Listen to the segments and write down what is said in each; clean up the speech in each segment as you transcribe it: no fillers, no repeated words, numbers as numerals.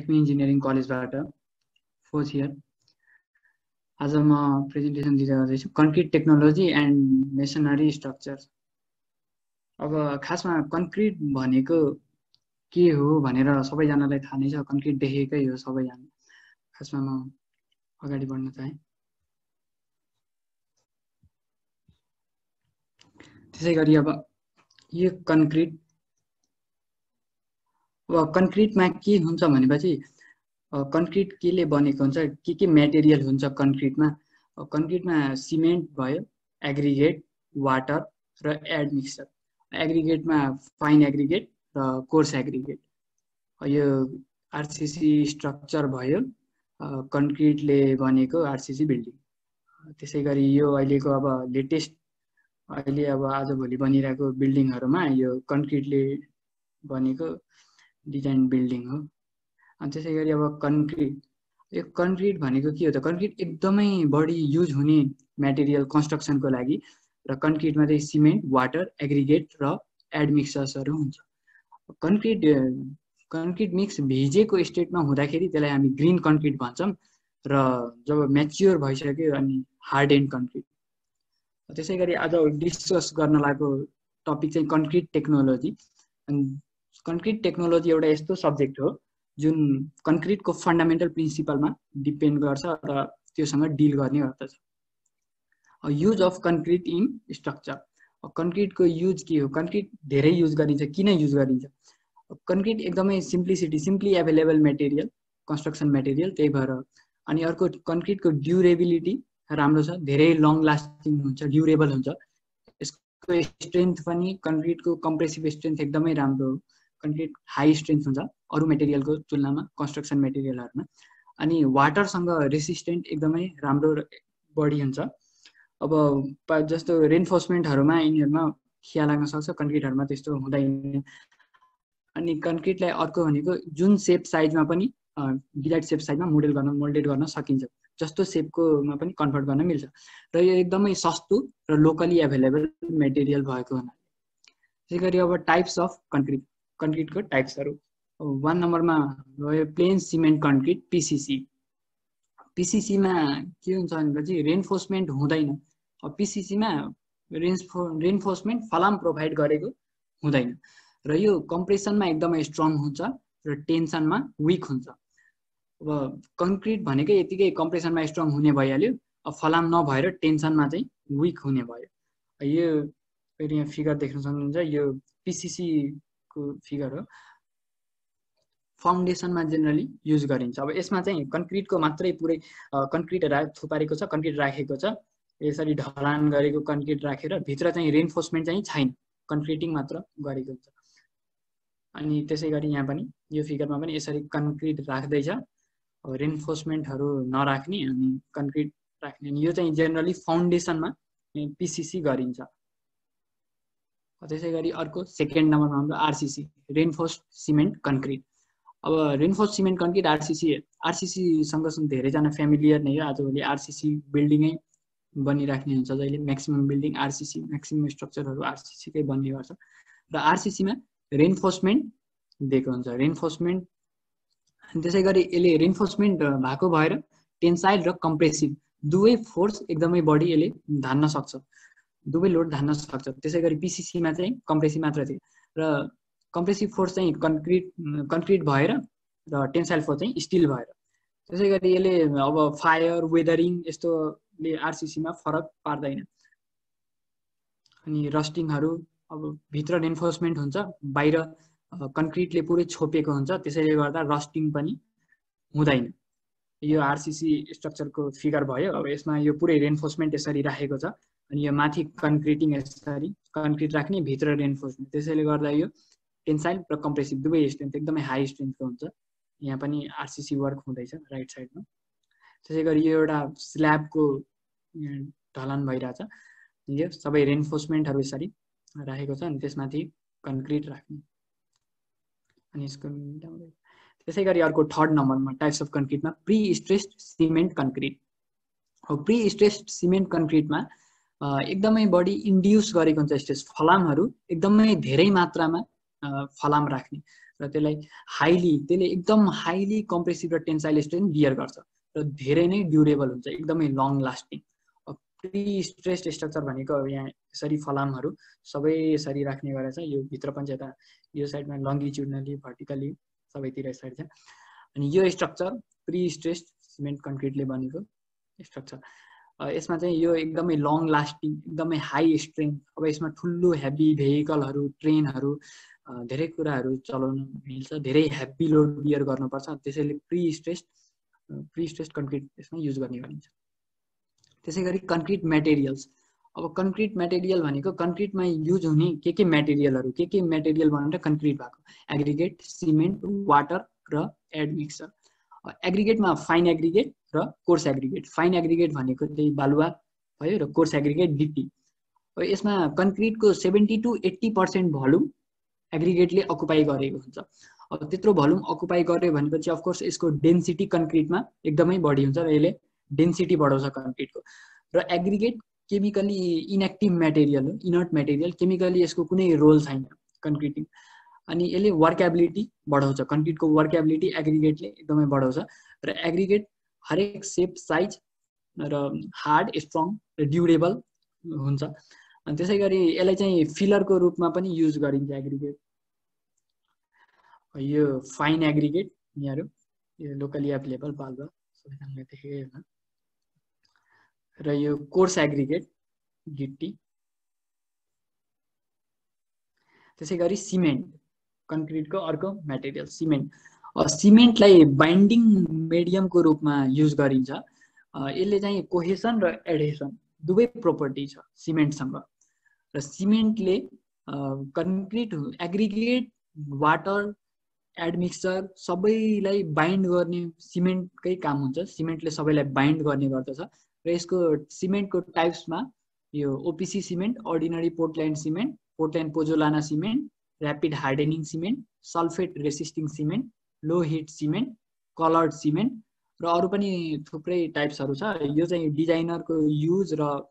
Acme engineering कलेजबाट fourth year आज म प्रेजेन्टेसन दिन जाँदैछु concrete technology and masonry structures. अब खासमा कंक्रीट भनेको के हो भनेर सबैजनालाई थाहा नै छ, कंक्रीट देखेकै हो सबैजना। खासमा म अगाडि बढ्न चाहे। त्यसैगरी अब यो कंक्रीट कंक्रीटमा के हुन्छ भनेपछि कंक्रीट केले बनेको हुन्छ, के मटेरियल हुन्छ कंक्रीटमा। कंक्रीटमा सिमेन्ट भयो, एग्रिगेट, वाटर र एडमिक्सचर। एग्रिगेटमा फाइन एग्रिगेट र कोर्स एग्रिगेट। यो आरसीसी स्ट्रक्चर भयो, कंक्रीटले बनेको आरसीसी बिल्डिङ। त्यसैगरी यो अहिलेको अब लेटेस्ट अहिले अब आजभोलि बनिरहेको बिल्डिङहरुमा यो कंक्रीटले बनेको डिजाइन बिल्डिङ हो। अनि त्यसैगरी अब कंक्रीट, यो कंक्रीट भनेको के हो त? कंक्रीट एकदमै बढी युज हुने मटेरियल कन्स्ट्रक्सनको लागि र कंक्रीटमा चाहिँ सिमेन्ट, वाटर, एग्रिगेट र एडमिक्सचर्सहरु हुन्छ। कंक्रीट मिक्स भिजेको स्टेटमा हुँदाखेरि त्यसलाई हामी ग्रीन कंक्रीट भन्छौं र जब म्याच्योर भइसक्यो अनि हार्डन्ड कंक्रीट। त्यसैगरी आज डिस्कस गर्न लागेको टपिक चाहिँ कंक्रीट टेक्नोलोजी। अनि कंक्रीट टेक्नोलॉजी एउटा यस्तो सब्जेक्ट हो जुन कंक्रीट को फंडामेंटल प्रिंसिपल में डिपेन्ड गर्छ र त्योसँग डील गर्ने गर्दछ। Use of concrete in structure, concrete को यूज के हो? कंक्रीट धेरै यूज गरिन्छ। किन यूज गरिन्छ? कंक्रीट एकदम simplicity, simply available material, construction material, त्यही भएर। अनि अर्को कंक्रीट को ड्युरेबिलिटी राम्रो छ, धेरै लङ लास्टिङ हुन्छ, ड्युरेबल हुन्छ। यसको स्ट्रेन्थ पनि कंक्रीट को कम्प्रेसिभ स्ट्रेन्थ एकदमै राम्रो हो। कंक्रीट हाई स्ट्रेन्थ हुन्छ अरु मटेरियल को तुलना में, कंस्ट्रक्सन मटेरियलहरुमा। अनि वाटरसँग रेसिस्टेन्ट एकदमै राम्रो बडी हुन्छ। अब जस्तो रेन्फोर्समेन्टहरुमा यिनीहरुमा खिया लाग्न सक्छ, कंक्रीटहरुमा त्यस्तो हुँदैन। अनि कंक्रीटलाई अर्को भनेको जुन सेप साइजमा पनि डिजाइड सेप साइजमा मोल्डेड गर्न सकिन्छ, जस्तो सेपको मा पनि कन्भर्ट गर्न मिल्छ र यो एकदमै सस्तो र लोकली अभेलेबल मटेरियल भएको हुनाले। त्यसैगरी अब टाइप्स अफ कंक्रीट, कंक्रीट को टाइप्स। 1 नंबर में गए plain cement concrete, PCC. PCC में के हुन्छ? रेन्फोर्समेंट हुँदैन। पीसीसी में रेन्फोर्समेंट फलाम प्रोवाइड गरेको हुँदैन र यो कम्प्रेसन में एकदम स्ट्रङ हुन्छ र टेन्सन में वीक हुन्छ। अब कंक्रीट भनेकै यतिकै कम्प्रेसन में स्ट्रङ हुने भइहाल्यो, अब फलाम नभएर टेन्सन में चाहिँ वीक हुने भयो। यो फेरि यहाँ फिगर देख्न सक्नुहुन्छ, यो पीसीसी को फिगर हो। फाउन्डेसन में जेनरली यूज गरिन्छ। अब यसमा चाहिँ कंक्रीट को मात्रै पुरै कंक्रीट थुपारेको छ, कंक्रीट राखेको छ, यसरी ढलान गरेको कंक्रीट राखेर भित्र चाहिँ रेन्फोर्समेन्ट चाहिँ छैन, कंक्रीटिंग मात्र गरेको हुन्छ। अनि त्यसैगरी यहाँ पनि यो फिगरमा पनि यसरी कंक्रीट राख्दै छ, रेन्फोर्समेन्टहरु नराख्ने अनि कंक्रीट राख्ने। अनि यो चाहिँ जेनरली फाउन्डेसन में पीसीसी गरिन्छ। त्यसैगरी अर्को सेकेन्ड नम्बरमा हाम्रो आरसीसी, रेन्फोर्स्ड सिमेन्ट कंक्रीट। अब रेन्फोर्स्ड सिमेन्ट कंक्रीट आरसीसीसँग धेरैजना फ्यामिलियर नै हो। आजभोलि आरसीसी बिल्डिङै बनिराख्ने हुन्छ, जहिले म्याक्सिमम बिल्डिङ आरसीसी, म्याक्सिमम स्ट्रक्चरहरू आरसीसीकै बन्ने गर्छ र आरसीसीमा रेन्फोर्समेन्ट दिएको हुन्छ, रेन्फोर्समेन्ट। त्यसैगरी यसले रेन्फोर्समेन्ट भएको भएर टेन्साइल र कम्प्रेसिभ दुवै फोर्स एकदमै बढी यसले धान्न सक्छ, दुवै लोड धान्न सक्छ। त्यसैगरी पीसीसी में कम्प्रेसिभ मात्र थियो र कम्प्रेसिभ फोर्स चाहिँ कंक्रीट भएर र टेन्साइल फोर्स चाहिँ स्टील भएर। त्यसैगरी यसले अब फायर, वेदरिङ यस्तोले आरसीसी में फरक पार्दैन। अनि रस्टिङहरु, अब भित्र रेन्फोर्समेन्ट हुन्छ, बाहिर कंक्रीटले पुरै छोपेको हुन्छ, त्यसैले गर्दा रस्टिङ पनि हुँदैन। यो आरसीसी स्ट्रक्चरको फिगर भयो। अब यसमा यो पुरै रेन्फोर्समेन्ट यसरी राखेको छ, यो माथि कंक्रीटिंग यसरी कंक्रीट राख्ने, भित्र रेन्फोर्समेन्ट, त्यसैले गर्दा यो टेन्साइल र कम्प्रेसिभ दुवै स्ट्रेन्थ एकदमै हाई स्ट्रेन्थको हुन्छ। यहाँ पनि आरसीसी वर्क हुँदैछ राइट साइडमा। त्यसैगरी यो एउटा स्ल्याबको ढलान भइराछ, यो सबै रेन्फोर्समेन्टहरु यसरी राखेको छ अनि त्यसमाथि कंक्रीट राख्ने। अनि यसको त्यसैगरी अर्को थर्ड नम्बरमा टाइप्स अफ कंक्रीटमा pre stressed cement concrete. Pre stressed cement कंक्रीटमा एकदमै बढी इन्ड्युस गरेको हुन्छ स्ट्रेस, फलामहरु एकदमै धेरै मात्रामा फलाम राख्ने र त्यसलाई हाइली त्यसले एकदम हाइली कम्प्रेसिभ र टेन्साइल स्ट्रेन बियर गर्छ र धेरै नै ड्युरेबल हुन्छ, एकदमै long lasting. Pre stressed structure भनेको यहाँ यसरी फलामहरू सबै यसरी राख्ने गरेछ, यो भित्र पनि यता यो साइडमा लङ्गिच्युडनली भर्टिकली सबैतिर यसरी छ। अनि यो स्ट्रक्चर प्री स्ट्रेस्ड सिमेन्ट कन्क्रिटले बनेको स्ट्रक्चर, यसमा चाहिँ यो एकदमै लङ लास्टिङ एकदमै हाई स्ट्रेन्थ। अब यसमा ठुलो हेभी भेहिकलहरू ट्रेनहरू धेरै कुराहरू चलाउनु मिल्छ, धेरै हेभी लोड बियर गर्नुपर्छ, त्यसैले प्री स्ट्रेस्ड कन्क्रिट यसमा युज गर्ने गरिन्छ। त्यसै गरी कन्क्रिट मटेरियल्स, अब कन्क्रिट मटेरियल भनेको कन्क्रिटमा युज हुने के मटेरियलहरू के मटेरियल भनेर कन्क्रिट भएको एग्रिगेट सिमेन्ट वाटर र एडमिक्सर। एग्रिगेटमा फाइन एग्रिगेट र कोर्स एग्रिगेट, फाइन एग्रिगेट भनेको चाहिँ बालुवा भयो र कोर्स एग्रिगेट गिटी। यसमा कन्क्रिटको 70 to 80% भल्युम एग्रिगेटले अकुपाई गरेको हुन्छ। अब त्यत्रो भल्युम अकुपाई गर्यो भनेपछि अफकोर्स यसको डेन्सिटी कन्क्रिटमा एकदमै बढी हुन्छ र यसले डेन्सिटी बढाउँछ कन्क्रिटको। र एग्रिगेट केमिकली इनएक्टिभ मेटेरियल हो, इनर्ट मेटेरियल, केमिकली यसको कुनै रोल छैन कन्क्रिटिङ। अनि यसले वर्केबिलिटी बढाउँछ, कन्क्रिटको वर्केबिलिटी एग्रिगेटले एकदमै बढाउँछ। र एग्रिगेट हरेक सेप साइज र हार्ड स्ट्रङ र ड्युरेबल हुन्छ। अनि त्यसै गरी यसलाई चाहिँ फिलरको रूपमा पनि युज गरिन्छ एग्रिगेट। यो फाइन एग्रिगेट यहाँहरू यो लोकली एभेलेबल बालुवा सबैजनाले देखेको हो। र यो कोर्स एग्रिगेट गिट्टी। त्यसै गरी सिमेन्ट, कन्क्रिटको अर्को मटेरियल सिमेन्ट। सिमेन्टलाई बाइन्डिङ मिडियमको रूपमा युज गरिन्छ। यसले चाहिँ कोहेसन र एडहेसन दुवै प्रोपर्टी छ सिमेन्टसँग। र सिमेन्टले कन्क्रिट एग्रिगेट वाटर एडमिक्सर सबैलाई बाइन्ड गर्ने सिमेन्टकै काम हुन्छ, सिमेन्टले सबैलाई बाइन्ड गर्ने गर्दछ। र यसको सिमेन्टको टाइप्समा यो OPC cement, ordinary Portland cement, Portland pozzolana cement, rapid hardening cement, sulphate resisting cement, low heat cement, coloured cement र अरू पनि थुप्रै टाइप्सहरू छ। यो चाहिँ डिजाइनरको युज र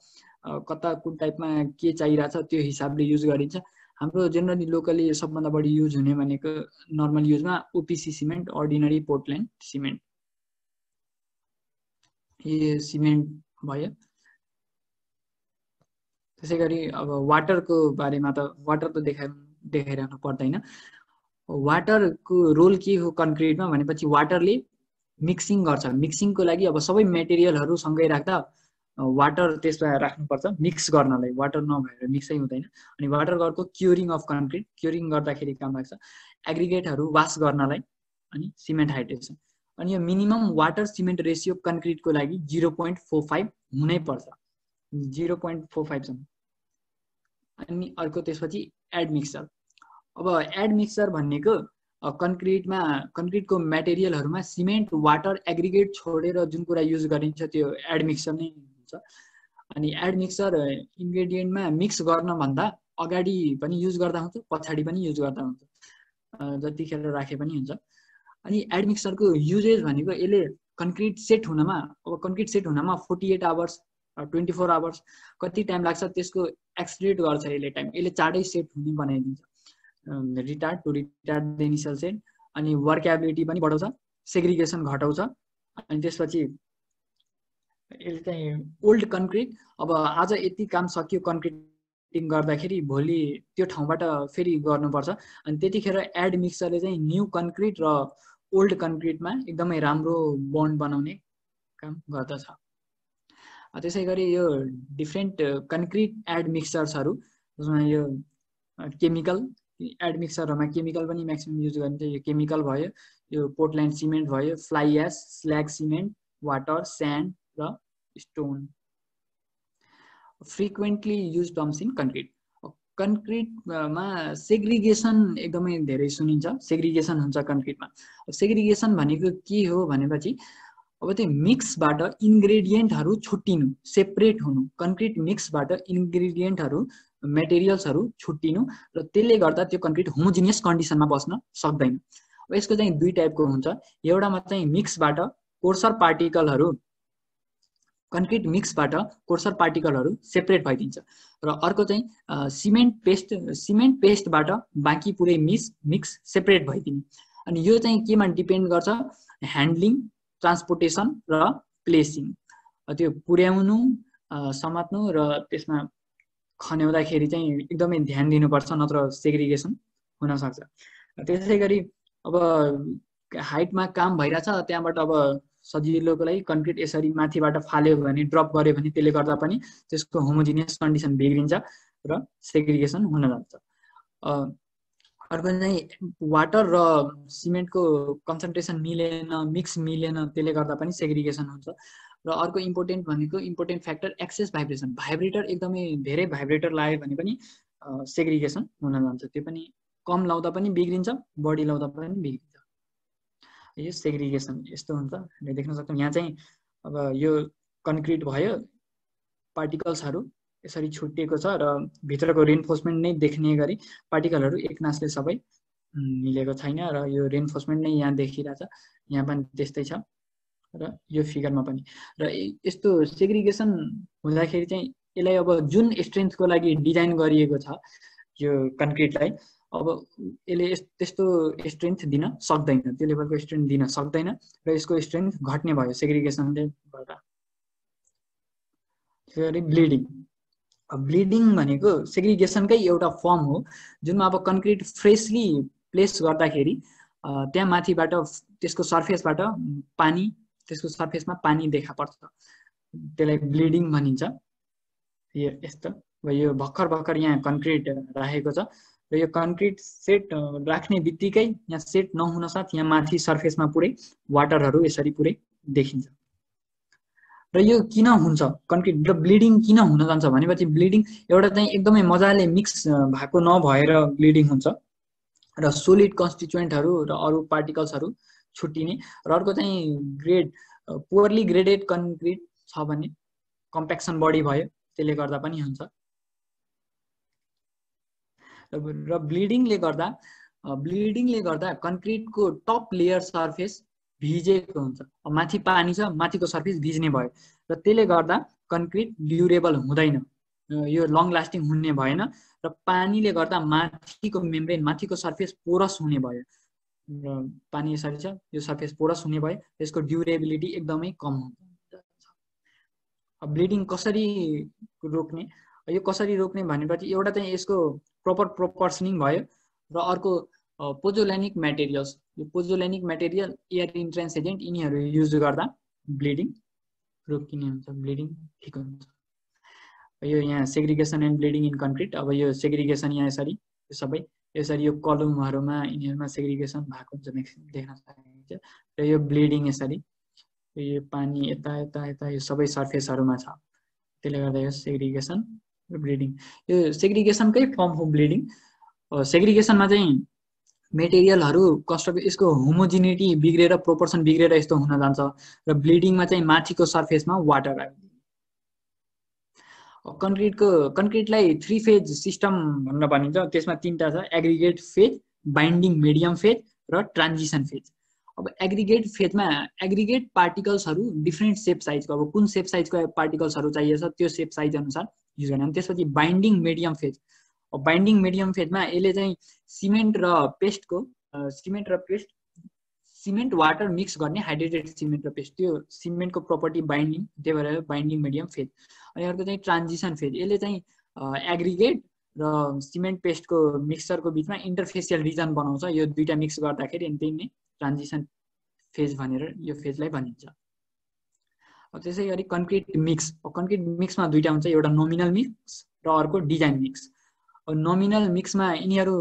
कता कुन टाइपमा के चाहिरहेछ त्यो हिसाबले युज गरिन्छ। हाम्रो जेनरली लोकली सबभन्दा बढी युज हुने भनेको नर्मल युजमा OPC cement, ordinary Portland cement. यो सिमेन्ट भयो। त्यसै गरी अब वाटरको बारेमा त वाटर त देखाइरहनु पर्दैन। वाटरको रोल के हो कन्क्रिटमा भनेपछि वाटरले मिक्सिङ गर्छ। मिक्सिङको लागि अब सबै मेटेरियलहरू सँगै राख्दा वाटर त्यसमा राख्नुपर्छ मिक्स गर्नलाई, वाटर नभएर मिक्सै हुँदैन। अनि वाटर अर्को क्युरिङ अफ कन्क्रिट, क्युरिङ गर्दाखेरि काम लाग्छ। एग्रिगेटहरू वास गर्नलाई अनि सिमेन्ट हाइड्रेसन। अनि यो मिनिमम वाटर सिमेन्ट रेसियो कन्क्रिटको लागि 0.45 हुनैपर्छ, 0.45। अनि अर्को त्यसपछि एडमिक्सर। अब एडमिक्सर भनेको कन्क्रिटमा कन्क्रिटको मेटेरियलहरूमा सिमेन्ट वाटर एग्रिगेट छोडेर जुन कुरा युज गरिन्छ त्यो एडमिक्सर नै हुन्छ। अनि एडमिक्सर इन्ग्रेडियन्टमा मिक्स गर्नभन्दा अगाडि पनि युज गर्दा हुन्छ, पछाडि पनि युज गर्दा हुन्छ, जतिखेर राखे पनि हुन्छ। अनि एडमिक्सरको युजेज भनेको यसले कन्क्रिट सेट हुनमा 48 आवर्स 24 आवर्स कति टाइम लाग्छ त्यसको एक्सलेट गर्छ यसले टाइम, यसले चाँडै सेट हुने बनाइदिन्छ। Retard to retard the initial set. अनि वर्केबिलिटी पनि बढाउँछ, सेग्रिगेसन घटाउँछ। अनि त्यसपछि यसले चाहिँ ओल्ड कन्क्रिट, अब आज यति काम सकियो कन्क्रिटिङ गर्दाखेरि भोलि त्यो ठाउँबाट फेरि गर्नुपर्छ। अनि त्यतिखेर एड मिक्सरले चाहिँ न्यू कन्क्रिट र ओल्ड कन्क्रिटमा एकदमै राम्रो बन्ड बनाउने काम गर्दछ। त्यसै गरी यो डिफ्रेन्ट कन्क्रिट एड मिक्सर्सहरू, जसमा यो केमिकल एडमिक्सरमा केमिकल पनि म्याक्सिमम युज गरिन्छ। यो केमिकल भयो, यो पोर्टल्यान्ड सिमेन्ट भयो, fly ash, slag cement, water, sand र stone. Frequently use terms in concrete. कन्क्रिटमा सेग्रिगेसन एकदमै धेरै सुनिन्छ, सेग्रिगेसन हुन्छ कन्क्रिटमा। सेग्रिगेसन भनेको के हो भनेपछि अब त्यो मिक्सबाट इन्ग्रेडियन्टहरू छुट्टिनु, सेपरेट हुनु, कन्क्रिट मिक्सबाट इन्ग्रेडियन्टहरू मेटेरियल्सहरू छुट्टिनु र त्यसले गर्दा त्यो कन्क्रिट होमोजिनियस कन्डिसनमा बस्न सक्दैन। अब यसको चाहिँ दुई टाइपको हुन्छ, एउटामा चाहिँ मिक्सबाट कोर्सर पार्टिकलहरू, कन्क्रिट मिक्सबाट कोर्सर पार्टिकलहरू सेपरेट भइदिन्छ र अर्को चाहिँ सिमेन्ट पेस्टबाट बाँकी पुरै मिक्स सेपरेट भइदिने। अनि यो चाहिँ केमा डिपेन्ड गर्छ, ह्यान्डलिङ, ट्रान्सपोर्टेसन र प्लेसिङ। त्यो पुर्याउनु, समात्नु र त्यसमा खन्याउँदाखेरि चाहिँ एकदमै ध्यान दिनुपर्छ, नत्र सेग्रिगेसन हुन सक्छ। त्यसै गरी अब हाइटमा काम भइरहेछ, त्यहाँबाट अब सजिलोको लागि कन्क्रिट यसरी माथिबाट फाल्यो भने, ड्रप गर्यो भने त्यसले गर्दा पनि त्यसको होमोजिनियस कन्डिसन बिग्रिन्छ र सेग्रिगेसन हुन जान्छ। अर्को चाहिँ वाटर र सिमेन्टको कन्सन्ट्रेसन मिलेन, मिक्स मिलेन, त्यसले गर्दा पनि सेग्रिगेसन हुन्छ। र अर्को important factor excess vibration, vibrator एकदमै धेरै भाइब्रेटर लायो भने पनि सेग्रिगेसन हुन जान्छ। त्यो पनि कम लाउँदा पनि बिग्रिन्छ, बढी लाउँदा पनि बिग्रिन्छ। यो सेग्रिगेसन यस्तो हुन्छ, हामीले देख्न सक्छौँ। यहाँ चाहिँ अब यो कन्क्रिट भयो, पार्टिकल्सहरू यसरी छुटिएको छ र भित्रको रेन्फोर्समेन्ट नै देख्ने गरी पार्टिकलहरू एकनासले सबै मिलेको छैन र यो रेन्फोर्समेन्ट नै यहाँ देखिरहेछ। यहाँ पनि त्यस्तै छ र यो फिगरमा पनि। र यस्तो सेग्रिगेसन हुँदाखेरि चाहिँ यसलाई अब जुन स्ट्रेन्थको लागि डिजाइन गरिएको छ यो कन्क्रिटलाई, अब यसले त्यस्तो स्ट्रेन्थ दिन सक्दैन, त्यो लेभलको स्ट्रेन्थ दिन सक्दैन र यसको स्ट्रेन्थ घट्ने भयो सेग्रिगेसनले गर्दा। त्यसरी ब्लिडिङ, ब्लिडिङ भनेको सेग्रिगेसनकै एउटा फर्म हो, जुनमा अब कन्क्रिट फ्रेसली प्लेस गर्दाखेरि त्यहाँ माथिबाट त्यसको सर्फेसबाट पानी, त्यसको सर्फेसमा पानी देखा पर्छ, त्यसलाई ब्लिडिङ भनिन्छ। यो यस्तो यो भर्खर यहाँ कन्क्रिट राखेको छ र यो कन्क्रिट सेट राख्ने बित्तिकै यहाँ सेट नहुनसाथ यहाँ माथि सर्फेसमा पुरै वाटरहरू यसरी पुरै देखिन्छ। र यो किन हुन्छ, कन्क्रिट र ब्लिडिङ किन हुन जान्छ भनेपछि ब्लिडिङ एउटा चाहिँ एकदमै मजाले मिक्स भएको नभएर ब्लिडिङ हुन्छ र सोलिड कन्स्टिट्युएन्टहरू र अरू पार्टिकल्सहरू छुट्टिने। र अर्को चाहिँ पोरली ग्रेडेड कन्क्रिट छ भने कम्प्याक्सन बढी भयो, त्यसले गर्दा पनि हुन्छ। र ब्लिडिङले गर्दा कन्क्रिटको टप लेयर सर्फेस भिजेको हुन्छ, माथि पानी छ, माथिको सर्फेस भिज्ने भयो र त्यसले गर्दा कन्क्रिट ड्युरेबल हुँदैन, यो लङ लास्टिङ हुने भएन। र पानीले गर्दा माथिको मेम्ब्रेन, माथिको सर्फेस पोरस हुने भयो र पानी यसरी छ, यो सर्फेस पोरस हुने भयो, यसको ड्युरेबिलिटी एकदमै कम हुन्छ। ब्लिडिङ कसरी रोक्ने, यो कसरी रोक्ने भनेपछि एउटा चाहिँ यसको प्रपर प्रोपोर्सनिङ भयो र अर्को पोजोलानिक मटेरियल्स, यो pozzolanic material, air entrance agent, यिनीहरू युज गर्दा ब्लिडिङ रोकिने हुन्छ, ब्लिडिङ ठिक हुन्छ। यो यहाँ segregation and bleeding in concrete. अब यो सेग्रिगेसन यहाँ यसरी सबै यसरी यो कलमहरूमा यिनीहरूमा सेग्रिगेसन भएको हुन्छ देख्न सकिन्छ। र यो ब्लिडिङ यसरी यो पानी यता यता यता यो सबै सर्फेसहरूमा छ, त्यसले गर्दा यो सेग्रिगेसन र ब्लिडिङ, यो सेग्रिगेसनकै फर्म हो ब्लिडिङ। सेग्रिगेसनमा चाहिँ मेटेरियलहरू यसको होमोजिनिटी बिग्रेर, प्रोपोर्सन बिग्रेर यस्तो हुन जान्छ। र ब्लिडिङमा चाहिँ माथिको सर्फेसमा वाटर आइदिन्छ। कन्क्रिटलाई 3 फेज सिस्टम भनेर भनिन्छ, त्यसमा 3टा छ, aggregate phase, binding medium phase र ट्रान्जिसन फेज। अब एग्रिगेट फेजमा एग्रिगेट पार्टिकल्सहरू डिफ्रेन्ट सेप साइजको, अब कुन सेप साइजको पार्टिकल्सहरू चाहिएको छ त्यो सेप साइज अनुसार युज गर्ने। त्यसपछि binding medium phase, binding medium फेजमा यसले चाहिँ सिमेन्ट वाटर मिक्स गर्ने, हाइड्रेटेड सिमेन्ट र पेस्ट, त्यो सिमेन्टको प्रपर्टी बाइन्डिङ, त्यही भएर बाइन्डिङ मिडियम फेज। अनि अर्को चाहिँ ट्रान्जिसन फेज, यसले चाहिँ एग्रिगेट र सिमेन्ट पेस्टको मिक्सचरको बिचमा इन्टरफेसियल रिजन बनाउँछ, यो दुईटा मिक्स गर्दाखेरि त्यही नै ट्रान्जिसन फेज भनेर यो फेजलाई भनिन्छ। त्यसै गरी कन्क्रिट मिक्समा दुईटा हुन्छ, एउटा नोमिनल मिक्स र अर्को डिजाइन मिक्स। नोमिनल मिक्समा यिनीहरू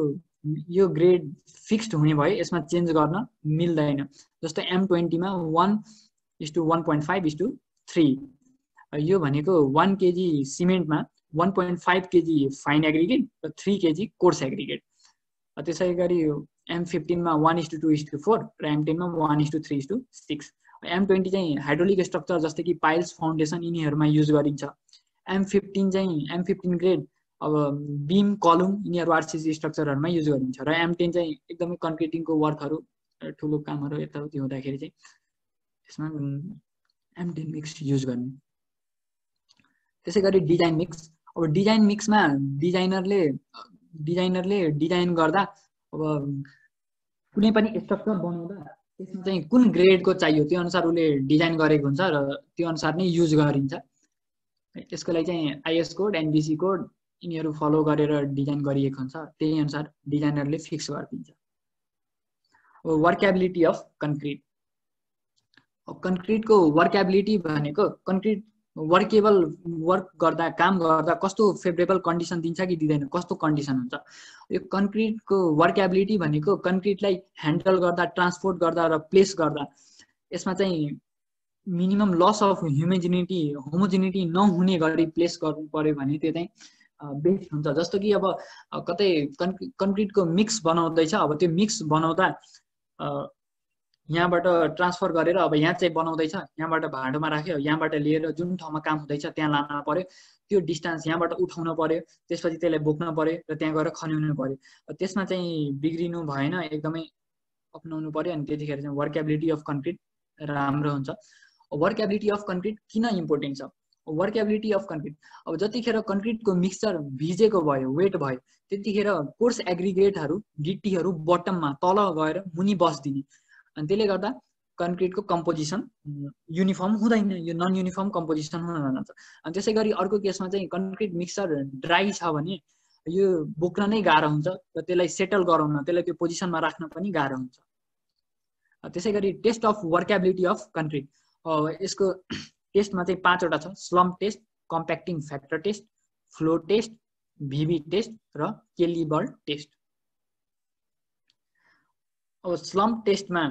यो ग्रेड फिक्स्ड हुने भयो, यसमा चेन्ज गर्न मिल्दैन। जस्तो M20मा 1:1.5:3, यो भनेको 1 केजी सिमेन्टमा 1.5 केजी फाइन एग्रिगेट र 3 केजी कोर्स एग्रिगेट। त्यसै गरी M15मा 1:2:4 र M10मा 1:3:6। M20 चाहिँ हाइड्रोलिक स्ट्रक्चर जस्तै कि पाइल्स, फाउन्डेसन यिनीहरूमा युज गरिन्छ। M15 चाहिँ M15 ग्रेड अब बीम, कलम यिनीहरू RCC स्ट्रक्चरहरूमा युज गरिन्छ। र M10 चाहिँ एकदमै कन्क्रिटिङको वर्कहरू, ठुलो कामहरू यताउति हुँदाखेरि चाहिँ त्यसमा M10 मिक्स युज गर्ने। त्यसै गरी डिजाइन मिक्स, अब डिजाइन मिक्स में डिजाइनरले डिजाइन गर्दा अब कुनै पनि स्ट्रक्चर बनाउँदा त्यसमा चाहिँ कुन ग्रेड को चाहियो त्यो अनुसार उले डिजाइन गरेको हुन्छ र त्यो अनुसार नै युज गरिन्छ। त्यसको लागि चाहिँ आईएस कोड एनबीसी कोड यिनीहरु फलो गरेर डिजाइन गरिएको हुन्छ, त्यही अनुसार डिजाइनरले फिक्स गर्दिन्छ। अब वर्केबिलिटी अफ कंक्रीट, कंक्रीट को वर्केबिलिटी भनेको कंक्रीट वर्केबल वर्क गर्दा काम गर्दा कस्तो फेभरेबल कन्डिसन दिन्छ कि दिदैन, कस्तो कन्डिसन हुन्छ। यो कंक्रीट को वर्केबिलिटी भनेको कंक्रीटलाई ह्यान्डल गर्दा ट्रान्सपोर्ट गर्दा र प्लेस गर्दा यसमा चाहिँ मिनिमम लस अफ ह्युमोजिनिटी नहुने गरी प्लेस गर्नु पर्यो भने त्यो चाहिँ बेस्ट हुन्छ। जस्तो कि अब कतै कंक्रीट को मिक्स बनाउँदैछ, अब त्यो मिक्स बनाउँदा यहाँबाट ट्रान्सफर गरेर अब यहाँ चाहिँ बनाउँदैछ, यहाँबाट भाँडोमा राख्यो, यहाँबाट लिएर जुन ठाउँमा काम हुँदैछ त्यहाँ लान पर्यो, त्यो डिस्टेन्स यहाँबाट उठाउन पर्यो, त्यसपछि त्यसलाई बोक्न पर्यो र त्यहाँ गएर खन्याउनु पर्यो, त्यसमा चाहिँ बिग्रिनु भएन, एकदमै अपनाउनु पर्यो। अनि त्यतिखेर चाहिँ वर्केबिलिटी अफ कंक्रीट राम्रो हुन्छ। वर्केबिलिटी अफ कंक्रीट किन इम्पोर्टेन्ट छ, वर्केबिलिटी अफ कंक्रीट अब जतिखेर कंक्रीट को मिक्सचर भिजेको भयो वेट भयो त्यतिखेर कोर्स एग्रिगेटहरु गिट्टीहरु बटममा तल गएर मुनि बस्दिने, अनि त्यसले गर्दा कंक्रीट को कंपोजिशन यूनिफॉर्म हुँदैन, यो नन यूनिफॉर्म कंपोजिशन हुन जान्छ। अनि त्यसैगरी अर्को केसमा चाहिँ कंक्रीट मिक्सचर ड्राई छ भने यो बोक्न नै गाह्रो हुन्छ र त्यसलाई सेटल गराउन त्यसलाई त्यो पोजिसनमा राख्न पनि गाह्रो हुन्छ। त्यसैगरी test of workability of concrete, यसको टेस्टमा चाहिँ 5 वटा छ, slump test, compacting factor test, flow test, भिबी test र केलिबर टेस्ट। अब स्लम टेस्ट में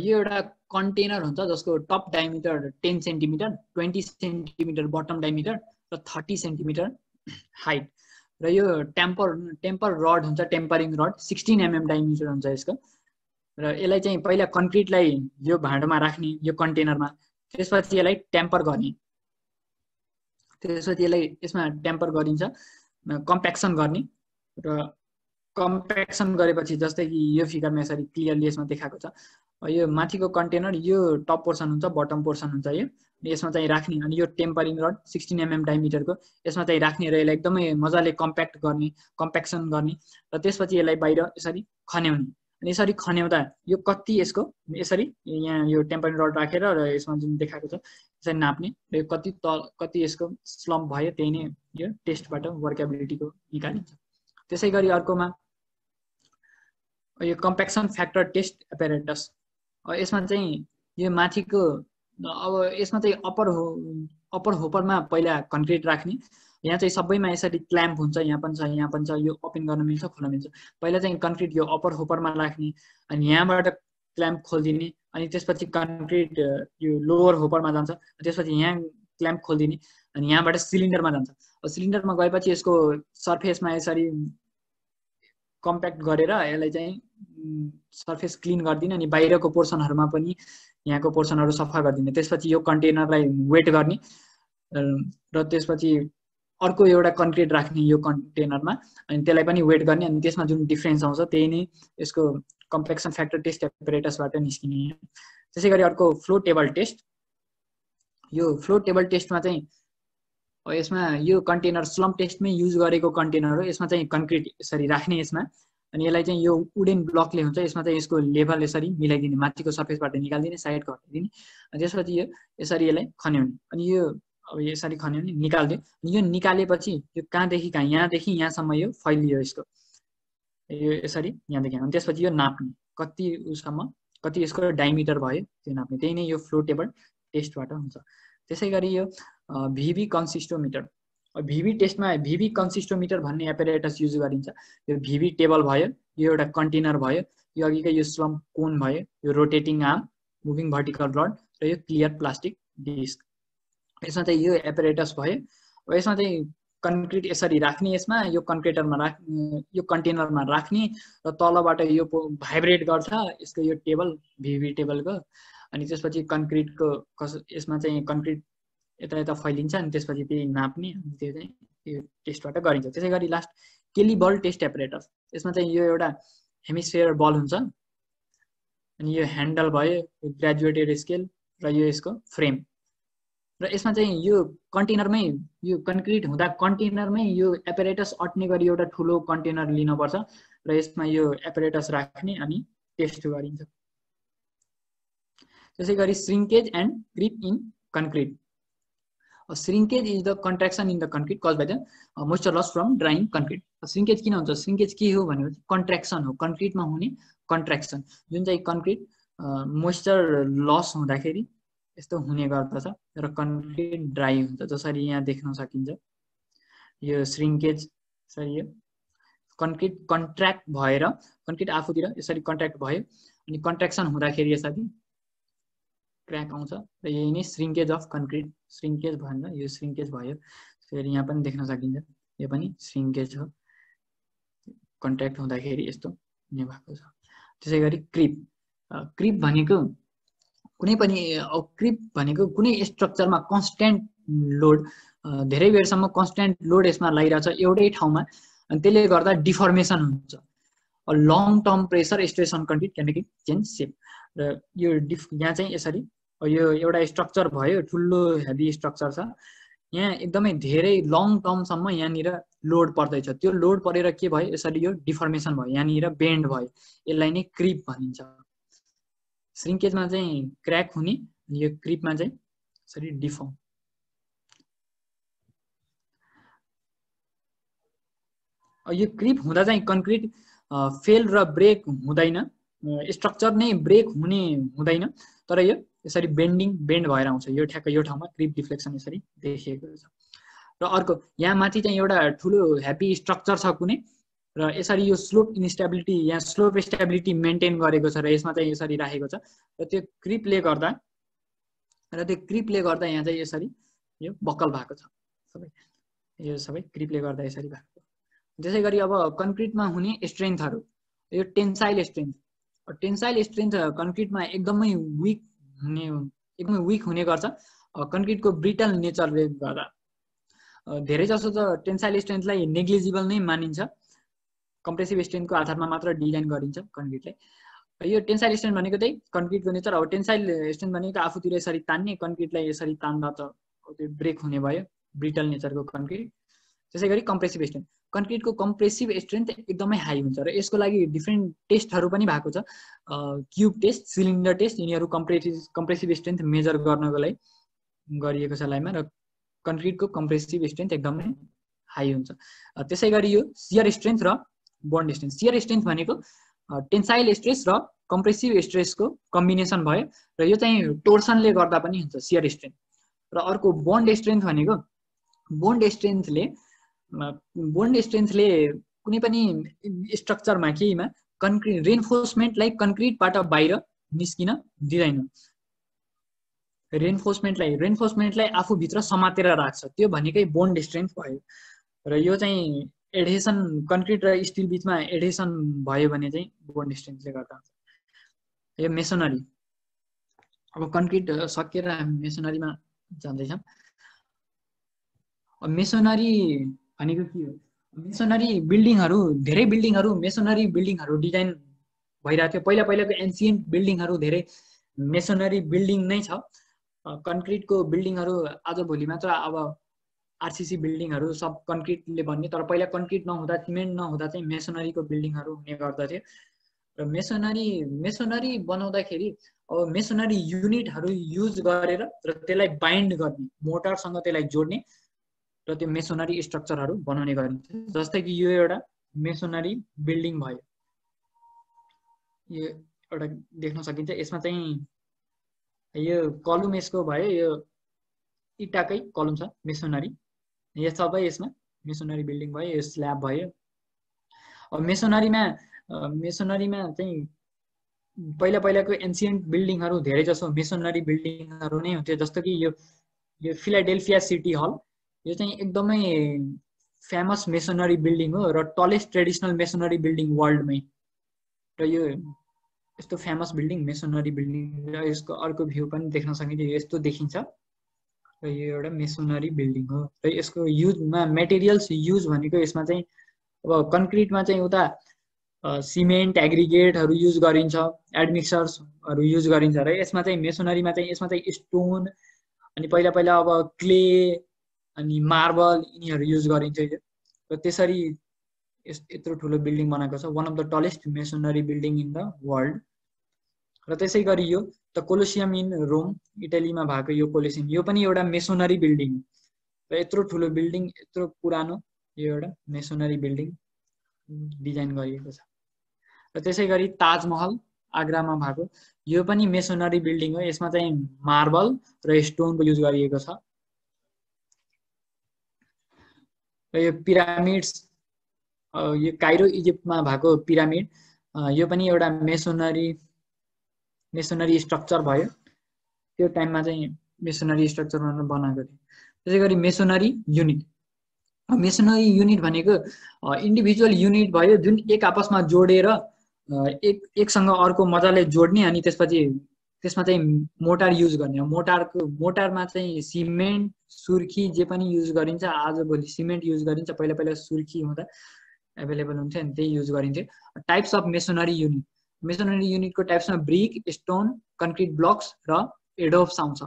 यो एउटा कंटेनर हुन्छ जसको top diameter 10 centimetre, 20 centimetre bottom diameter र 30 सेंटीमीटर हाइट र यो टेम्पर रड हुन्छ, टेम्परिंग रड 16 mm डायमिटर हुन्छ यसको र यसलाई चाहिँ पहिला कंक्रीटलाई यो भाँडोमा राख्ने यो कंटेनरमा, त्यसपछि यसलाई टेम्पर गर्ने, त्यसपछि यसलाई यसमा टेम्पर गरिन्छ, कम्प्याक्सन गर्ने र कम्प्याक्सन गरेपछि जस्तै कि यो फिगरमा यसरी क्लियरली यसमा देखाएको छ, यो माथिको कंटेनर यो टप पोर्सन हुन्छ, बटम पोर्सन हुन्छ, यो यसमा चाहिँ राख्ने अनि यो टेम्परिङ रड 16 mm डायमिटरको यसमा चाहिँ राख्ने र यसलाई एकदमै मजाले कम्प्याक्ट गर्ने, कम्प्याक्सन गर्ने र त्यसपछि यसलाई बाहिर यसरी खन्याउने। अनि यसरी खन्याउँदा यो कति यसको यसरी यहाँ यो टेम्परिङ रड राखेर र यसमा जुन देखाएको छ यसरी नाप्ने र यो कति यसको स्लम्प भयो त्यही नै यो टेस्टबाट वर्केबिलिटीको निकालिन्छ। त्यसैगरी अर्कोमा यो कंपैक्शन फैक्टर टेस्ट एपेरेटस, यसमा चाहिँ यो माथिको अब यसमा चाहिँ अपर होपरमा पहिला कंक्रीट राख्ने, यहाँ चाहिँ सबैमा यसरी क्ल्याम्प हुन्छ, यहाँ पनि छ यहाँ पनि छ, यो ओपन गर्न मिल्छ खोल्न मिल्छ, पहिला चाहिँ कंक्रीट यो अपर होपरमा राख्ने अनि यहाँबाट क्ल्याम्प खोलिदिने अनि त्यसपछि कंक्रीट यो लोअर होपरमा जान्छ, त्यसपछि यहाँ क्ल्याम्प खोलिदिने अनि यहाँबाट सिलिन्डरमा जान्छ। सिलिन्डरमा गएपछि यसको सर्फेसमा यसरी कम्प्याक्ट गरेर यसलाई चाहिँ सर्फेस क्लिन गरिदिने अनि बाहिरको पोर्सनहरुमा पनि यहाँको पोर्सनहरु सफा गरिदिने, त्यसपछि यो कन्टेनरलाई वेट गर्ने र त्यसपछि अर्को एउटा कंक्रीट राख्ने यो कन्टेनरमा अनि त्यसलाई पनि वेट गर्ने अनि त्यसमा जुन डिफरेन्स आउँछ त्यही नै यसको कम्प्याक्सन फ्याक्टर टेस्ट एपेरेटसबाट निस्किने। त्यसैगरी अर्को फ्लो टेबल टेस्ट, यो फ्लो टेबल टेस्टमा चाहिँ यसमा यो कंटेनर स्लम टेस्टमै युज गरेको कंटेनर हो, यसमा चाहिँ कंक्रीट यसरी राख्ने यसमा अनि यसलाई चाहिँ यो वुडन ब्लकले हुन्छ, यसमा चाहिँ यसको लेभल यसरी मिलाइदिने, माथिको सर्फेसबाट निकालिदिने, साइड घटाइदिने अनि त्यसपछि यो यसरी यसलाई खन्याउने अनि यो अब यसरी खन्याउने निकाल्दियो अनि यो निकालेपछि यो कहाँदेखि कहाँ यहाँदेखि यहाँसम्म यो फैलियो यसको यो यसरी यहाँदेखि अनि त्यसपछि यो नाप्ने कति उसम्म कति यसको डायमिटर भयो त्यो नाप्ने, त्यही नै यो फ्लो टेबल टेस्टबाट हुन्छ। त्यसैगरी यो भिबी कंसिस्टोमीटर, भिबी टेस्ट में भिबी कंसिस्टोमीटर भन्ने एपेरेटस यूज गरिन्छ, यो भिबी टेबल भयो, यो एउटा कंटेनर भयो, यो अघिको यो स्लम कोन भयो, यो rotating arm moving vertical rod र यो क्लियर प्लास्टिक डिस्क, यसमा चाहिँ यो एपेरेटस भयो। यसमा चाहिँ कंक्रीट यसरी राख्ने, यसमा यो कंक्रीटरमा राख्ने, यो कंटेनरमा राख्ने र तलबाट यो भाइब्रेट गर्छ यसको यो टेबल भिबी टेबलको अनि त्यसपछि कंक्रीटको यसमा चाहिँ कंक्रीट यता फैलिन्छ अनि त्यसपछि त्यही नाप्ने अनि त्यो चाहिँ यो टेस्टबाट गरिन्छ। त्यसैगरी लास्ट केली बल टेस्ट एपरेटस, यसमा चाहिँ यो एउटा हेमिस्फेयर बल हुन्छ अनि यो ह्यान्डल भयो, ग्रेजुएटेड स्केल र यो यसको फ्रेम र र यसमा चाहिँ यो कन्टेनरमै यो कन्क्रिट हुँदा कन्टेनरमै यो एपरेटस अट्ने गरी एउटा ठुलो कन्टेनर लिनुपर्छ र यसमा यो एपरेटस राख्ने अनि टेस्ट गरिन्छ। त्यसै गरी shrinkage and creep in concrete. Shrinkage is the contraction in the concrete caused by the moisture loss from drying concrete. Shrinkage किन हुन्छ? श्रिंकेज के हो भनेपछि कन्ट्र्याक्सन हो, कन्क्रिटमा हुने कन्ट्र्याक्सन जुन चाहिँ कन्क्रिट मोइस्चर लस हुँदाखेरि यस्तो हुने गर्दछ र कन्क्रिट ड्राई हुन्छ, जसरी यहाँ देख्न सकिन्छ। यो श्रिंकेज यसरी कन्क्रिट कन्ट्र्याक्ट भएर कन्क्रिट आफूतिर यसरी कन्ट्र्याक्ट भयो अनि कन्ट्र्याक्सन हुँदाखेरि यसरी क्रैक आउँछ र यही नै श्रिंकेज अफ कन्क्रिट श्रिंकेज भन्छ। यो श्रिंकेज भयो, फेरि यहाँ पनि देख्न सकिन्छ, यो पनि श्रिंकेज हो, कन्ट्र्याक्ट हुँदाखेरि यस्तो हुने भएको छ। त्यसै गरी क्रिप। क्रिप भनेको कुनै पनि कुनै स्ट्रक्चरमा कन्स्ट्यान्ट लोड धेरै बेरसम्म कन्स्ट्यान्ट लोड यसमा लागिरहेछ एउटै ठाउँमा अनि त्यसले गर्दा डिफर्मेसन हुन्छ। Long term pressure stress on concrete can make it change shape. र यो यहाँ चाहिँ यसरी यो एउटा स्ट्रक्चर भयो, ठुलो हेभी स्ट्रक्चर छ, यहाँ एकदमै धेरै लङ टर्मसम्म यहाँनिर लोड पर्दैछ, त्यो लोड परेर के भयो यसरी यो डिफर्मेसन भयो, यहाँनिर बेन्ड भयो, यसलाई नै क्रिप भनिन्छ। श्रिंकेजमा चाहिँ क्रैक हुने, यो क्रिपमा चाहिँ यसरी डिफर्म। यो क्रिप हुँदा चाहिँ कन्क्रिट फेल र ब्रेक हुँदैन, स्ट्रक्चर नै ब्रेक हुने हुँदैन, तर यो यसरी बेन्डिङ बेन्ड भएर आउँछ। यो ठ्याक्क यो ठाउँमा क्रिप डिफ्लेक्सन यसरी देखिएको छ। र अर्को यहाँ माथि चाहिँ एउटा ठुलो हेभी स्ट्रक्चर छ कुनै र यसरी यो स्लोप इन्स्टेबिलिटी यहाँ स्लोप स्टेबिलिटी मेन्टेन गरेको छ र यसमा चाहिँ यसरी राखेको छ र त्यो क्रिपले गर्दा यहाँ चाहिँ यसरी यो बक्कल भएको छ, सबै यो सबै क्रिपले गर्दा यसरी भएको। त्यसै गरी अब कन्क्रिटमा हुने स्ट्रेन्थहरू, यो टेन्साइल स्ट्रेन्थ। टेन्साइल स्ट्रेन्थ कन्क्रिटमा एकदमै विक हुने गर्छ कन्क्रिटको ब्रिटल नेचरले गर्दा। धेरैजसो त टेन्साइल स्ट्रेन्थलाई नेग्लिजिबल नै मानिन्छ, कम्प्रेसिभ स्ट्रेन्थको आधारमा मात्र डिजाइन गरिन्छ कन्क्रिटलाई। यो टेन्साइल स्ट्रेन्थ भनेको चाहिँ कन्क्रिटको नेचर। अब टेन्साइल स्ट्रेन्थ भनेको आफूतिर यसरी तान्ने, कन्क्रिटलाई यसरी तान्दा त त्यो ब्रेक हुने भयो, ब्रिटल नेचरको कन्क्रिट। त्यसै गरी कम्प्रेसिभ स्ट्रेन्थ, कन्क्रिटको कम्प्रेसिभ स्ट्रेन्थ एकदमै हाई हुन्छ र यसको लागि डिफ्रेन्ट टेस्टहरू पनि भएको छ, क्युब टेस्ट, सिलिन्डर टेस्ट, यिनीहरू कम्प्रेसिभ स्ट्रेन्थ मेजर गर्नको लागि गरिएको छ लाइनमा, र कन्क्रिटको कम्प्रेसिभ स्ट्रेन्थ एकदमै हाई हुन्छ। त्यसै गरी यो सियर स्ट्रेन्थ र बन्ड स्ट्रेन्थ। सियर स्ट्रेन्थ भनेको टेन्साइल स्ट्रेस र कम्प्रेसिभ स्ट्रेसको कम्बिनेसन भयो र यो चाहिँ टोर्सनले गर्दा पनि हुन्छ सियर स्ट्रेन्थ। र अर्को बन्ड स्ट्रेन्थ भनेको बन्ड स्ट्रेन्थले कुनै पनि स्ट्रक्चरमा केहीमा कन्क्रिट रेन्फोर्समेन्टलाई कन्क्रिटबाट बाहिर निस्किन दिँदैन, रेन्फोर्समेन्टलाई आफूभित्र समातेर राख्छ, त्यो भनेकै बन्ड स्ट्रेन्थ भयो। र यो चाहिँ एडहेसन, कन्क्रिट र स्टील बीचमा एडहेसन भयो भने चाहिँ बन्ड स्ट्रेन्थले गर्दा हुन्छ। यो मेसनरी, अब कन्क्रिट सकेर हामी मेसनरीमा जाँदैछौँ। मेसनरी भनेको के हो? मेसनरी बिल्डिङहरू, धेरै बिल्डिङहरू मेसनरी बिल्डिङहरू डिजाइन भइरहेको थियो। पहिलाको एन्सियन्ट बिल्डिङहरू धेरै मेसनरी बिल्डिङ नै छ। कन्क्रिटको बिल्डिङहरू आजभोलि मात्र अब आरसीसी बिल्डिङहरू सब कन्क्रिटले बन्ने, तर पहिला कन्क्रिट नहुँदा, सिमेन्ट नहुँदा चाहिँ मेसनरीको बिल्डिङहरू हुने गर्दथ्यो। र मेसनरी बनाउँदाखेरि अब मेसनरी युनिटहरू युज गरेर र त्यसलाई बाइन्ड गर्ने, मोटरसँग त्यसलाई जोड्ने र त्यो मेसनरी स्ट्रक्चरहरू बनाउने गरिन्छ। जस्तै कि यो एउटा मेसनरी बिल्डिङ भयो, यो एउटा देख्न सकिन्छ। यसमा चाहिँ यो कलम यसको भयो, यो इटाकै कलम छ मेसनरी, यो सबै यसमा मेसनरी बिल्डिङ भयो, यो स्ल्याब भयो। अब मेसनरीमा चाहिँ पहिलाको एन्सियन्ट बिल्डिङहरू धेरै जसो मेसनरी बिल्डिङहरू नै हुन्थ्यो। जस्तो कि यो फिलाडेल्फिया सिटी हल, यो चाहिँ एकदमै फेमस मेसनरी बिल्डिङ हो र टलेस्ट ट्रेडिसनल मेसनरी बिल्डिङ वर्ल्डमै, र यो यस्तो फेमस बिल्डिङ मेसनरी बिल्डिङ। र यसको अर्को भ्यू पनि देख्न सकिन्छ, यस्तो देखिन्छ। यो एउटा मेसनरी बिल्डिङ हो र यसको युजमा मेटेरियल्स युज भनेको यसमा चाहिँ अब कन्क्रिटमा चाहिँ उता सिमेन्ट एग्रिगेटहरू युज गरिन्छ, एडमिक्सर्सहरू युज गरिन्छ, र यसमा चाहिँ मेसनरीमा चाहिँ यसमा चाहिँ स्टोन अनि पहिला पहिला अब क्ले अनि मार्बल यिनीहरु युज गरिन्थ्यो र त्यसरी यत्रो ठूलो बिल्डिङ बनाएको छ, one of the tallest masonry building in the world. र त्यसै गरी यो द कोलोसियम इन रोम, इटालीमा भएको यो कोलोसियम, यो पनि एउटा मेसनरी बिल्डिङ र यत्रो ठूलो बिल्डिङ, यत्रो पुरानो, यो एउटा मेसनरी बिल्डिङ डिजाइन गरिएको छ। र त्यसै गरी ताजमहल आग्रामा भएको, यो पनि मेसनरी बिल्डिङ हो, यसमा चाहिँ मार्बल र स्टोन को युज गरिएको छ। यो पिरामिड्स, यो काइरो इजिप्टमा भएको पिरामिड, यो पनि एउटा मेसनरी स्ट्रक्चर भयो, त्यो टाइममा चाहिँ मेसनरी स्ट्रक्चर भनेर बनाएको थियो। त्यसै गरी मेसनरी युनिट, मेसनरी युनिट भनेको इन्डिभिजुअल युनिट भयो जुन एक आपसमा जोडेर एकसँग अर्को मजाले जोड्ने अनि त्यसपछि त्यसमा चाहिँ मोटार युज गर्ने। मोटारमा चाहिँ सिमेन्ट सुर्खी जे पनि युज गरिन्छ, आजभोलि सिमेन्ट युज गरिन्छ, पहिला पहिला सुर्खी हुँदा एभाइलेबल हुन्थ्यो अनि त्यही युज गरिन्थ्यो। Types of masonry unit, masonry युनिटको टाइप्समा ब्रिक, स्टोन, कन्क्रिट ब्लक्स र एडोब्स आउँछ।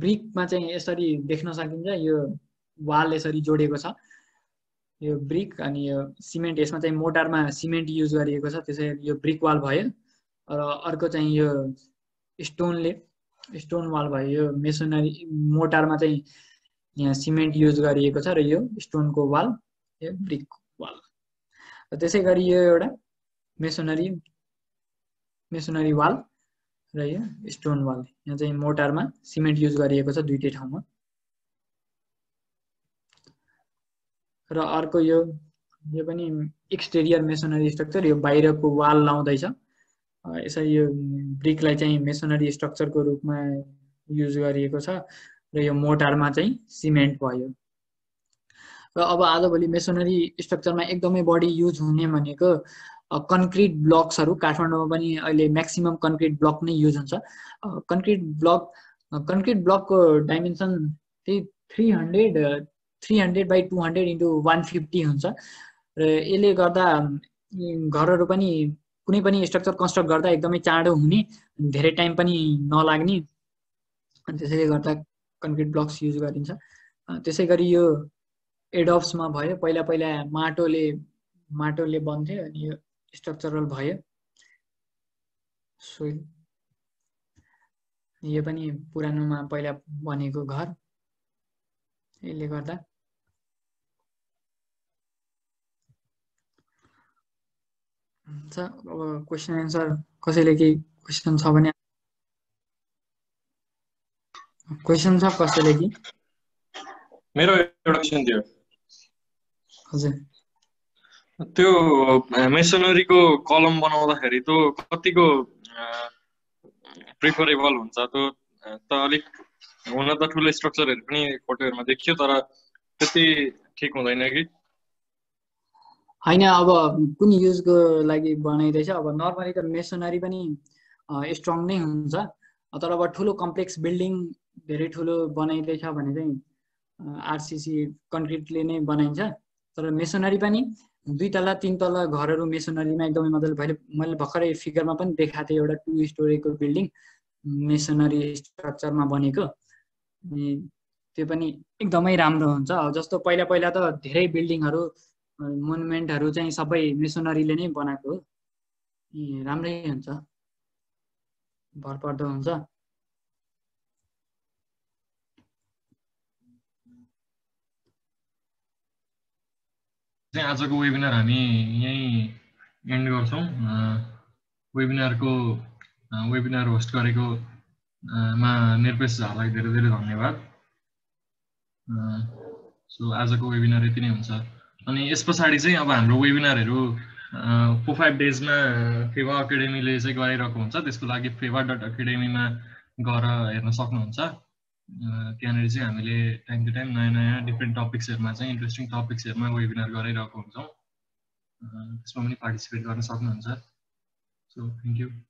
ब्रिकमा चाहिँ यसरी देख्न सकिन्छ, यो वाल यसरी जोडेको छ, यो ब्रिक अनि यो सिमेन्ट, यसमा चाहिँ मोटारमा सिमेन्ट युज गरिएको छ, त्यसै यो ब्रिक वाल भयो। र अर्को चाहिँ यो स्टोन वाल भयो, यो मेसनरी मोटारमा चाहिँ यहाँ सिमेन्ट युज गरिएको छ र यो स्टोनको वाल, यो ब्रिक वाल। र त्यसै गरी यो एउटा मेसनरी वाल र यो स्टोन वाल, यहाँ चाहिँ मोटारमा सिमेन्ट युज गरिएको छ दुईटै ठाउँमा। र अर्को यो पनि एक्सटेरियर मेसनरी स्ट्रक्चर, यो बाहिरको वाल लाउँदैछ, यसरी यो ब्रिकलाई चाहिँ मेसनरी स्ट्रक्चरको रूपमा युज गरिएको छ र यो मोटारमा चाहिँ सिमेन्ट भयो। र अब आजभोलि मेसनरी स्ट्रक्चरमा एकदमै बढी युज हुने भनेको कन्क्रिट ब्लक्सहरू, काठमाडौँमा पनि अहिले म्याक्सिमम कन्क्रिट ब्लक नै युज हुन्छ। कन्क्रिट ब्लकको डाइमेन्सन त्यही 300 by 200 into 150 हुन्छ र यसले गर्दा घरहरू पनि कुनै पनि स्ट्रक्चर कन्स्ट्रक्ट गर्दा एकदमै चाँडो हुने, धेरै टाइम पनि नलाग्ने, अनि त्यसैले गर्दा कन्क्रिट ब्लक्स युज गरिन्छ। त्यसै गरी यो एडोब्समा भयो, पहिला पहिला माटोले बन्थ्यो अनि यो स्ट्रक्चरल भयो, सोइल, यो पनि पुरानोमा पहिला बनेको घर, यसले गर्दा। अब क्वेसन एन्सर, कसैले केही क्वेसन छ भने क्वेसन छ कसैले कि? मेरो एउटा क्वेसन थियो हजुर, त्यो मेसनरीको कलम बनाउँदाखेरि त्यो कतिको प्रिफरेबल हुन्छ? त्यो त अलिक हुन त ठुलो स्ट्रक्चरहरू पनि फोटोहरूमा देखियो तर त्यति ठिक हुँदैन कि होइन, अब कुन युजको लागि बनाइँदैछ। अब नर्मली त मेसनरी पनि स्ट्रङ नै हुन्छ, तर अब ठुलो कम्प्लेक्स बिल्डिङ धेरै ठुलो बनाइँदैछ भने चाहिँ आरसिसी कन्क्रिटले नै बनाइन्छ। तर मेसनरी पनि 2 तला 3 तला घरहरू मेसनरीमा एकदमै मजाले भयो। मैले भर्खरै फिगरमा पनि देखाएको थिएँ एउटा 2 स्टोरीको बिल्डिङ मेसनरी स्ट्रक्चरमा बनेको, त्यो पनि एकदमै राम्रो हुन्छ। जस्तो पहिला पहिला त धेरै बिल्डिङहरू मोन्युमेन्टहरू चाहिँ सबै मेसनरीले नै बनाएको हो, राम्रै हुन्छ, भरपर्दो हुन्छ। आजको वेबिनार हामी यहीँ एन्ड गर्छौँ। वेबिनार होस्ट गरेको मा नृपेश झालाई धेरै धेरै धन्यवाद। सो आजको वेबिनार यति नै हुन्छ। अनि यस पछाडि चाहिँ अब हाम्रो वेबिनारहरू 4-5 डेजमा फेवा एकाडेमीले चाहिँ गराइरहेको हुन्छ, त्यसको लागि fewa.academy मा गएर हेर्न सक्नुहुन्छ। त्यहाँनिर चाहिँ हामीले टाइम टु टाइम नयाँ नयाँ डिफ्रेन्ट टपिक्सहरूमा चाहिँ इन्ट्रेस्टिङ टपिक्सहरूमा वेबिनार गराइरहेको हुन्छौँ, त्यसमा पनि पार्टिसिपेट गर्न सक्नुहुन्छ। So thank you.